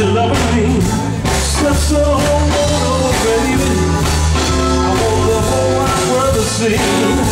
your loving me. Slept so long, oh baby, I want the whole wide world to see.